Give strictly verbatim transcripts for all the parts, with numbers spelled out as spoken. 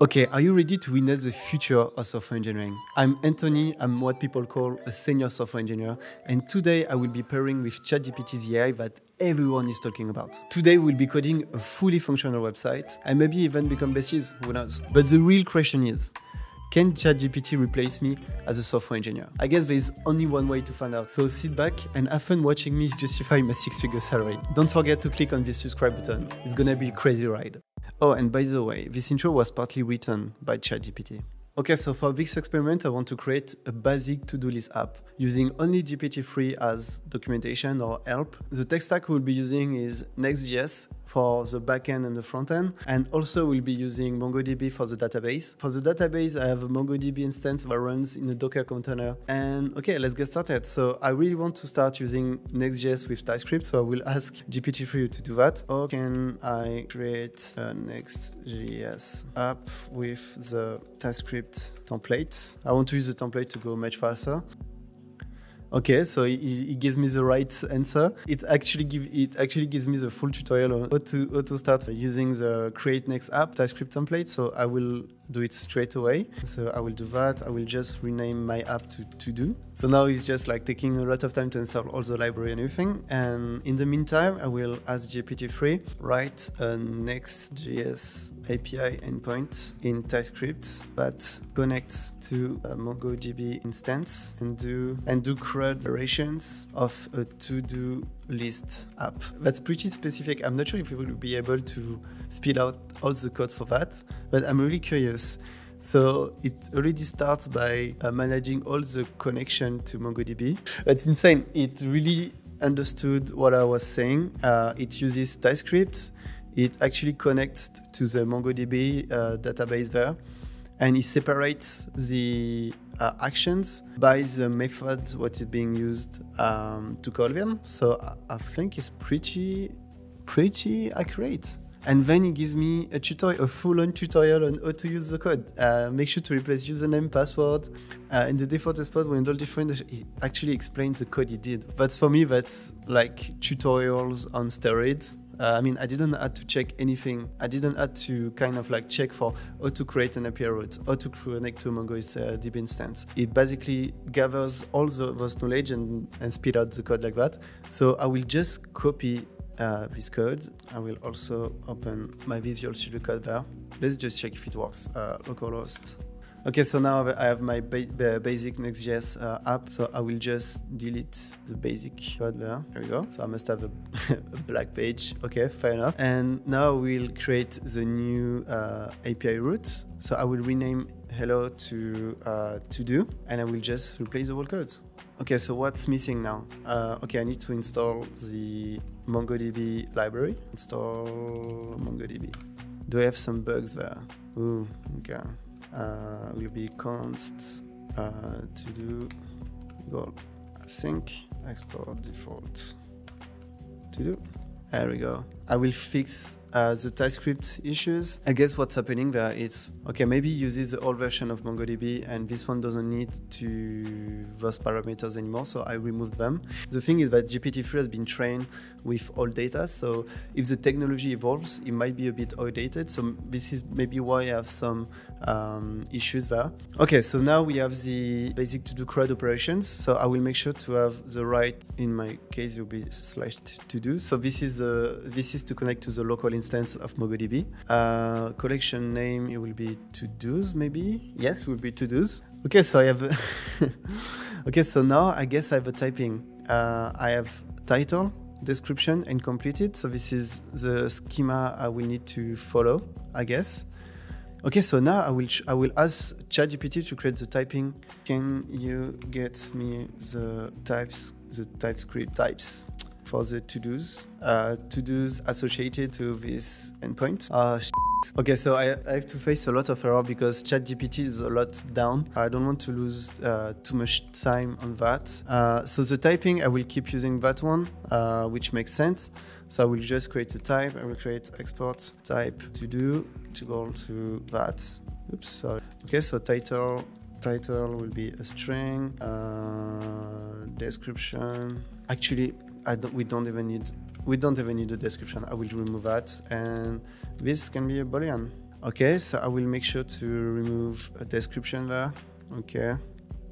Okay, are you ready to witness the future of software engineering? I'm Anthony, I'm what people call a senior software engineer, and today I will be pairing with ChatGPT's A I that everyone is talking about. Today we'll be coding a fully functional website, and maybe even become besties, who knows? But the real question is, can ChatGPT replace me as a software engineer? I guess there's only one way to find out. So sit back and have fun watching me justify my six-figure salary. Don't forget to click on this subscribe button. It's gonna be a crazy ride. Oh, and by the way, this intro was partly written by ChatGPT. Okay, so for this experiment, I want to create a basic to-do list app using only G P T three as documentation or help. The tech stack we'll be using is Next.js for the backend and the frontend, and also we'll be using MongoDB for the database. For the database, I have a MongoDB instance that runs in a Docker container. And okay, let's get started. So I really want to start using Next.js with TypeScript, so I will ask G P T three to do that. Or can I create a Next.js app with the TypeScript templates? I want to use the template to go much faster. Okay, so it gives me the right answer. It actually give it actually gives me the full tutorial on how to, how to start using the Create Next App TypeScript template. So I will do it straight away. So I will do that. I will just rename my app to To Do. So now it's just like taking a lot of time to install all the library and everything. And in the meantime, I will ask G P T three write a Next.js A P I endpoint in TypeScript that connects to a MongoDB instance and do and do create iterations of a to-do list app. That's pretty specific. I'm not sure if we will be able to spit out all the code for that, but I'm really curious. So it already starts by uh, managing all the connection to MongoDB. That's insane. It really understood what I was saying. Uh, it uses TypeScript. It actually connects to the MongoDB uh, database there, and it separates the Uh, actions by the method what is being used um, to call them. So I, I think it's pretty, pretty accurate. And then it gives me a tutorial, a full-on tutorial on how to use the code. Uh, make sure to replace username, password, uh, and the default export will handle different. It actually explains the code it did. That's for me. That's like tutorials on steroids. Uh, I mean, I didn't have to check anything. I didn't have to kind of like check for how to create an A P I route, how to connect to MongoDB instance. It basically gathers all the, those knowledge and, and spit out the code like that. So I will just copy uh, this code. I will also open my Visual Studio Code there. Let's just check if it works. Uh, localhost. Okay, so now I have my ba basic Next.js uh, app, so I will just delete the basic code there. There we go. So I must have a, a black page. Okay, fair enough. And now we'll create the new uh, A P I route. So I will rename hello to uh, to do, and I will just replace the whole code. Okay, so what's missing now? Uh, okay, I need to install the MongoDB library. Install MongoDB. Do I have some bugs there? Ooh, okay. Uh, will be const uh, to do goal sync export default to do. There we go. I will fix uh, the TypeScript issues. I guess what's happening there is, okay, maybe uses the old version of MongoDB and this one doesn't need to those parameters anymore, so I removed them. The thing is that G P T three has been trained with old data, so if the technology evolves, it might be a bit outdated, so this is maybe why I have some um, issues there. Okay, so now we have the basic to-do CRUD operations, so I will make sure to have the right, in my case, it will be slash to-do, so this is the, this is to connect to the local instance of MongoDB. Uh, collection name, it will be to-dos maybe? Yes, it will be to-dos. Okay, so I have... okay, so now I guess I have a typing. Uh, I have title, description, and completed. So this is the schema I will need to follow, I guess. Okay, so now I will, I will ask ChatGPT to create the typing. Can you get me the types, the TypeScript types for the to-dos, uh, to-dos associated to this endpoint. Uh, okay, so I, I have to face a lot of error because ChatGPT is a lot down. I don't want to lose uh, too much time on that. Uh, so the typing, I will keep using that one, uh, which makes sense. So I will just create a type. I will create export type to-do to go to that. Oops, sorry. Okay, so title, title will be a string, uh, description. Actually, I don't, we don't even need we don't even need the description. I will remove that, and this can be a boolean. Okay, so I will make sure to remove a description there. Okay,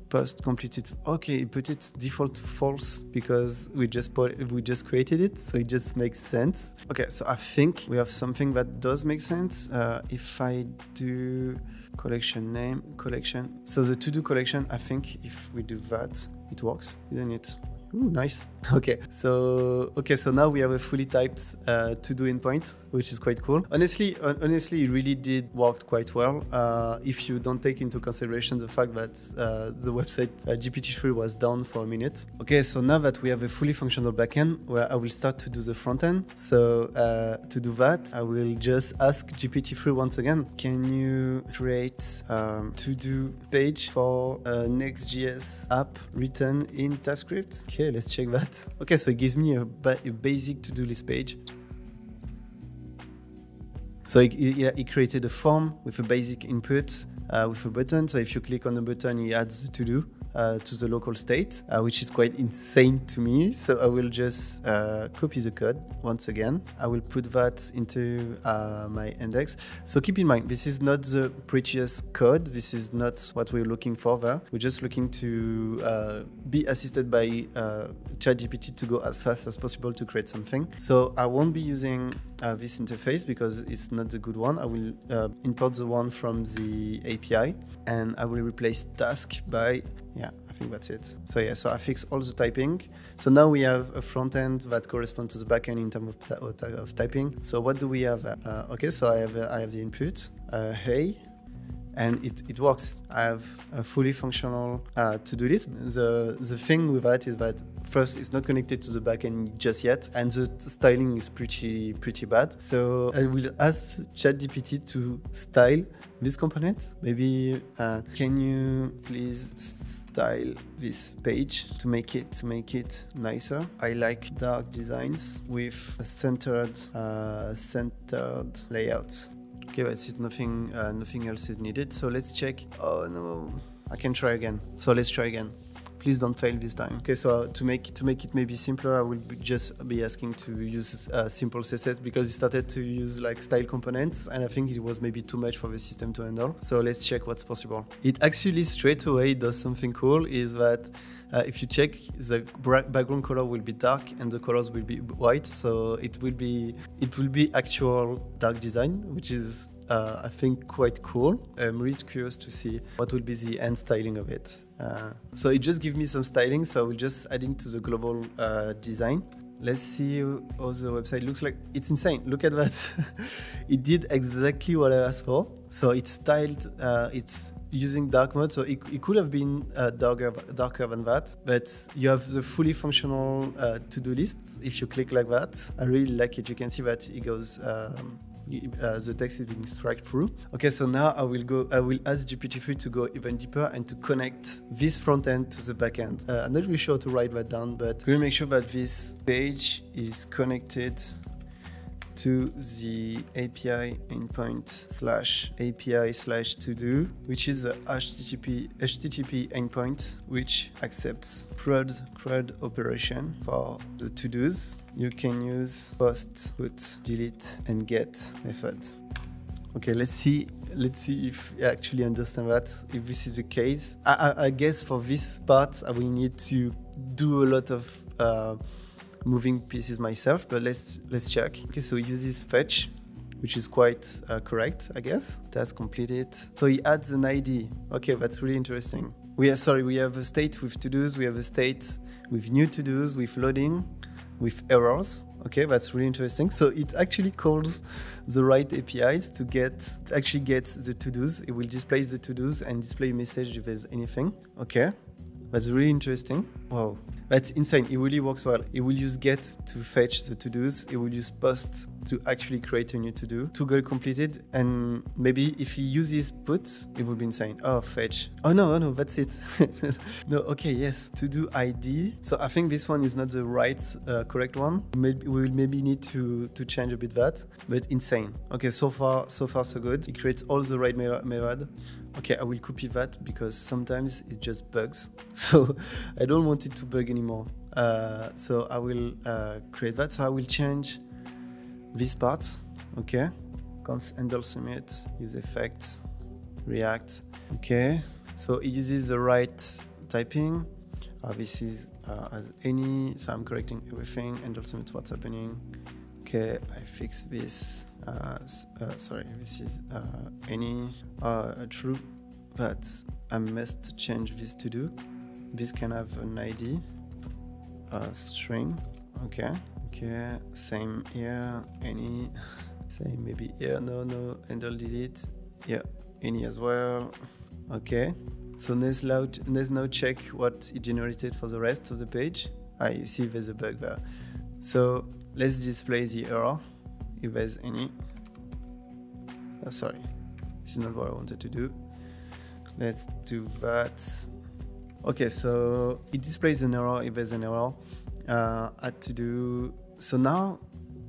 post completed. Okay, it put it default false because we just put, we just created it, so it just makes sense. Okay, so I think we have something that does make sense. Uh, if I do collection name, collection, so the to-do collection, I think if we do that, it works, isn't it? Ooh, nice. Okay, so okay, so now we have a fully typed uh, to-do endpoint, which is quite cool. Honestly, honestly, it really did work quite well. Uh, if you don't take into consideration the fact that uh, the website uh, G P T three was down for a minute. Okay, so now that we have a fully functional backend, where I will start to do the front end. So uh, to do that, I will just ask G P T three once again. Can you create um, to-do page for a Next.js app written in TypeScript? Okay, let's check that. Okay, so it gives me a, ba a basic to-do list page. So it, it, it created a form with a basic input uh, with a button. So if you click on the button, it adds the to-do uh, to the local state, uh, which is quite insane to me. So I will just uh, copy the code once again. I will put that into uh, my index. So keep in mind, this is not the prettiest code. This is not what we're looking for there. We're just looking to uh, be assisted by uh, ChatGPT to go as fast as possible to create something. So I won't be using uh, this interface because it's not the good one. I will uh, import the one from the A P I, and I will replace task by, yeah, I think that's it. So yeah, so I fixed all the typing. So now we have a front end that corresponds to the backend in terms of, of typing. So what do we have? Uh, okay, so I have uh, I have the input. Uh, hey. And it, it works. I have a fully functional uh, to-do list. The, the thing with that is that first, it's not connected to the backend just yet, and the styling is pretty pretty bad. So I will ask ChatGPT to style this component. Maybe uh, can you please style this page to make it to make it nicer? I like dark designs with a centered uh, centered layouts. Okay, that's it. Nothing, uh, nothing else is needed. So let's check. Oh no, I can try again. So let's try again. Please don't fail this time. Okay, so to make to make it maybe simpler, I will be just be asking to use uh, simple C S S because it started to use like style components, and I think it was maybe too much for the system to handle. So let's check what's possible. It actually straight away does something cool. Is that uh, if you check, the background color will be dark and the colors will be white, so it will be it will be actual dark design, which is uh, I think quite cool. I'm really curious to see what will be the end styling of it. Uh, so it just gives me some styling, so I will just adding to the global uh, design. Let's see how the website looks like. It's insane. Look at that. It did exactly what I asked for. So it's styled, uh, it's using dark mode, so it, it could have been uh, darker, darker than that, but you have the fully functional uh, to-do list if you click like that. I really like it. You can see that it goes um, Uh, the text is being struck through. Okay, so now I will go. I will ask G P T three to go even deeper and to connect this front end to the back end. Uh, I'm not really sure to write that down, but we'll make sure that this page is connected to the A P I endpoint slash A P I slash to do, which is a H T T P H T T P endpoint which accepts CRUD CRUD operation for the to dos. You can use post, put, delete, and get methods. Okay, let's see. Let's see if I actually understand that. If this is the case, I, I, I guess for this part I will need to do a lot of Uh, moving pieces myself, but let's let's check. Okay, so it uses fetch, which is quite uh, correct, I guess. Task completed. So he adds an I D. Okay, that's really interesting. We are sorry, we have a state with to-dos, we have a state with new to-dos, with loading, with errors. Okay, that's really interesting. So it actually calls the right A P Is to get to actually get the to-dos. It will display the to-dos and display a message if there's anything. Okay, that's really interesting. Wow. That's insane. It really works well. It will use get to fetch the to-dos. It will use post to actually create a new to-do. To go completed, and maybe if he uses put, it would be insane. Oh, fetch. Oh no, oh no, that's it. No, okay, yes. To-do I D. So I think this one is not the right, uh, correct one. Maybe we will maybe need to to change a bit that. But insane. Okay, so far, so far, so good. It creates all the right method. Okay, I will copy that because sometimes it just bugs. So I don't want it to bug anymore. Uh, so I will uh, create that. So I will change this part. Okay, const handle submit, use effects, React. Okay, so it uses the right typing. Uh, this is uh, as any, so I'm correcting everything, handle submit what's happening. Okay, I fix this. Uh, uh, sorry, this is uh, any uh, true, but I must change this to do. This can have an I D, a string. Okay, okay, same here, any, same maybe here, no, no, handle delete, yeah, any as well. Okay, so there's now, there's now check what it generated for the rest of the page. Ah, you see there's a bug there. So let's display the error if there's any. Oh, sorry, this is not what I wanted to do. Let's do that. Okay, so it displays an error if there's an error. Uh, add to do. So now,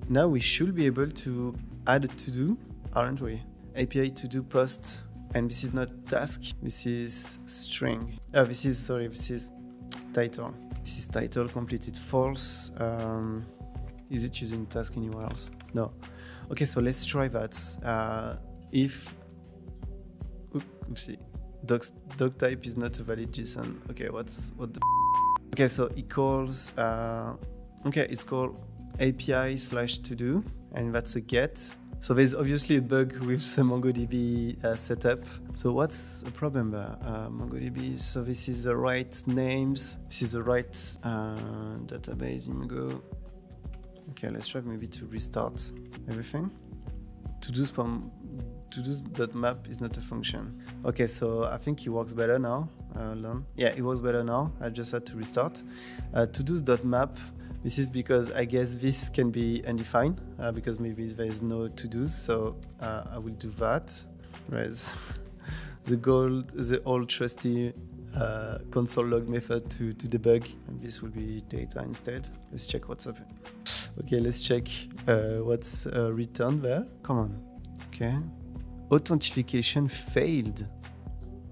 now we should be able to add a to do, aren't we? A P I to do post, and this is not task. This is string. Oh, this is sorry. This is title. This is title completed false. Um, is it using task anywhere else? No. Okay, so let's try that. Uh, if oopsie, doc doc type is not a valid JSON. Okay, what's what the. Okay, so it calls, uh, okay, it's called A P I slash to do, and that's a get. So there's obviously a bug with the MongoDB uh, setup. So what's the problem there? Uh, MongoDB, so this is the right names, this is the right uh, database in Mongo. Okay, let's try maybe to restart everything. To do spam, to do.map is not a function. Okay, so I think it works better now. Uh, yeah, it works better now. I just had to restart. Uh, to do's.map, this is because I guess this can be undefined uh, because maybe there is no to do's. So uh, I will do that. Res the gold, the old trusty uh, console log method to, to debug, and this will be data instead. Let's check what's up. Okay, let's check uh, what's uh, returned there. Come on. Okay, authentication failed.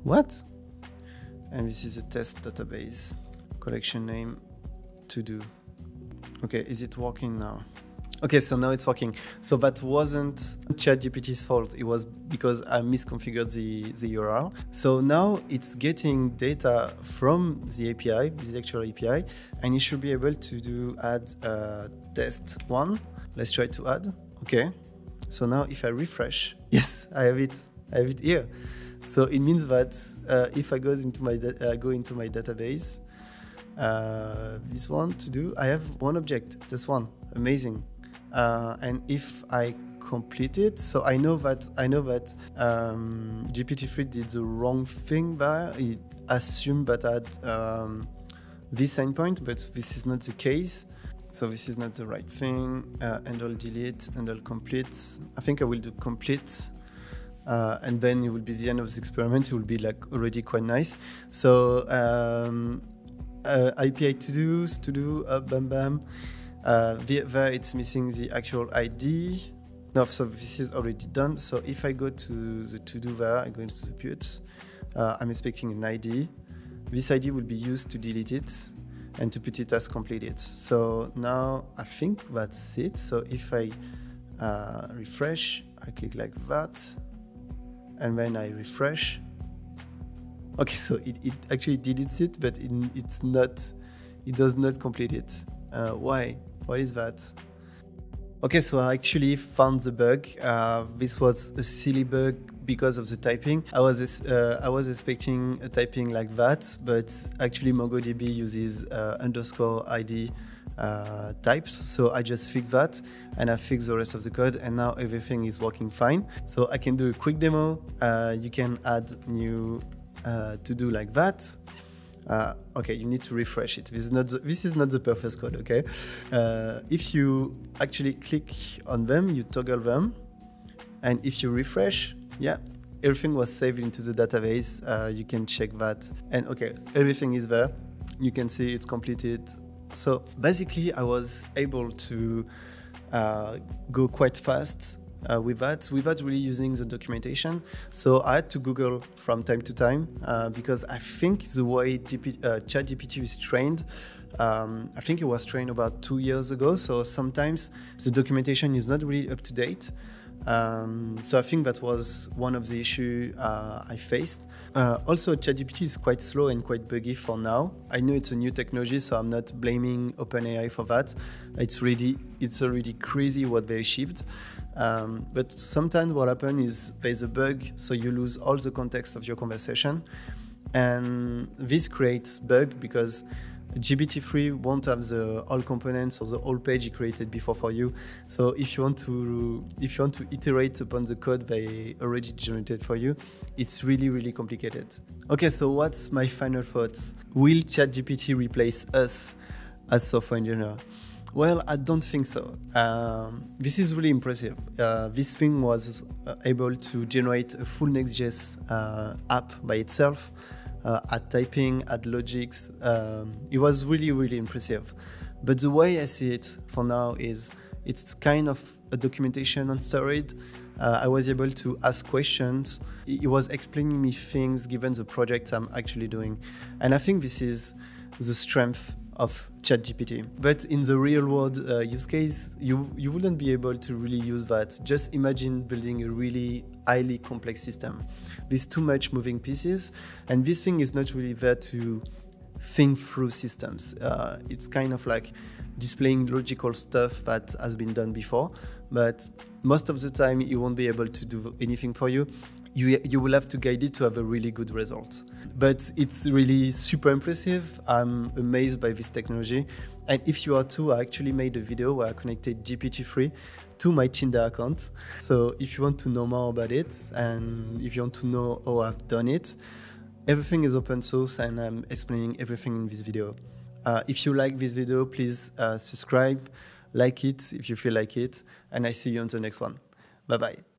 What? And this is a test database. Collection name, to do. Okay, is it working now? Okay, so now it's working. So that wasn't ChatGPT's fault. It was because I misconfigured the, the U R L. So now it's getting data from the A P I, this actual A P I, and you should be able to do add uh, test one. Let's try to add. Okay, so now if I refresh, yes, I have it, I have it here. So it means that uh, if I goes into my uh, go into my database, uh, this one to do, I have one object, this one, amazing. Uh, and if I complete it, so I know that I know that um, G P T three did the wrong thing there. It assumed that I had um, this endpoint, but this is not the case. So this is not the right thing. Uh, and I'll delete, and I'll complete. I think I will do complete. Uh, and then it will be the end of the experiment. It will be like already quite nice. So um, uh, A P I to do's, to do, uh, bam bam. Uh, there it's missing the actual I D. No, so this is already done. So if I go to the to do there, I go into the put. Uh, I'm expecting an I D. This I D will be used to delete it and to put it as completed. So now I think that's it. So if I uh, refresh, I click like that. And when I refresh, okay, so it, it actually deletes it, but it, it's not, it does not complete it. Uh, why? What is that? Okay, so I actually found the bug. Uh, this was a silly bug because of the typing. I was uh, I was expecting a typing like that, but actually MongoDB uses uh, underscore I D uh, types. So I just fixed that, and I fixed the rest of the code, and now everything is working fine. So I can do a quick demo. Uh, you can add new uh, to-do like that. Uh, okay, you need to refresh it. This is not the, this is not the perfect code, okay? Uh, if you actually click on them, you toggle them, and if you refresh, yeah, everything was saved into the database. Uh, you can check that. And okay, everything is there. You can see it's completed. So basically, I was able to uh, go quite fast Uh, with that, without really using the documentation. So I had to Google from time to time uh, because I think the way uh, ChatGPT is trained, um, I think it was trained about two years ago. So sometimes the documentation is not really up to date. Um, so I think that was one of the issues uh, I faced. Uh, also, ChatGPT is quite slow and quite buggy for now. I know it's a new technology, so I'm not blaming OpenAI for that. It's really, it's already crazy what they achieved. Um, but sometimes what happens is there's a bug, so you lose all the context of your conversation. And this creates bug because G P T three won't have the all components or the whole page it created before for you. So if you want to if you want to iterate upon the code they already generated for you, it's really, really complicated. Okay, so what's my final thoughts? Will ChatGPT replace us as software engineer? Well, I don't think so. Um, this is really impressive. Uh, this thing was able to generate a full Next.js uh, app by itself. Uh, at typing, at logics, um, it was really, really impressive. But the way I see it for now is it's kind of a documentation on steroid. Uh, I was able to ask questions. It was explaining me things given the project I'm actually doing. And I think this is the strength of ChatGPT. But in the real world uh, use case, you, you wouldn't be able to really use that. Just imagine building a really highly complex system with too much moving pieces. And this thing is not really there to think through systems. Uh, it's kind of like displaying logical stuff that has been done before. But most of the time, you won't be able to do anything for you. You, you will have to guide it to have a really good result. But it's really super impressive. I'm amazed by this technology. And if you are too, I actually made a video where I connected G P T three to my Tinder account. So if you want to know more about it, and if you want to know how I've done it, everything is open source and I'm explaining everything in this video. Uh, if you like this video, please uh, subscribe, like it if you feel like it, and I see you on the next one. Bye-bye.